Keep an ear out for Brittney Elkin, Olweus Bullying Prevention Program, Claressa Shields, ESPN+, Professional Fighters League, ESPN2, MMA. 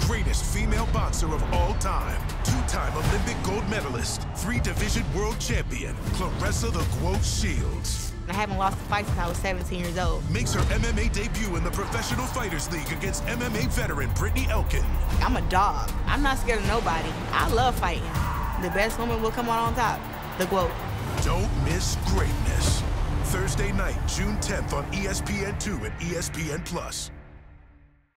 greatest female boxer of all time, two-time Olympic gold medalist, three-division world champion, Claressa the Glow Shields. I haven't lost a fight since I was 17 years old. Makes her MMA debut in the Professional Fighters League against MMA veteran Brittney Elkin. I'm a dog. I'm not scared of nobody. I love fighting. The best woman will come out on top. The GOAT. Don't miss greatness. Thursday night, June 10th on ESPN2 and ESPN+.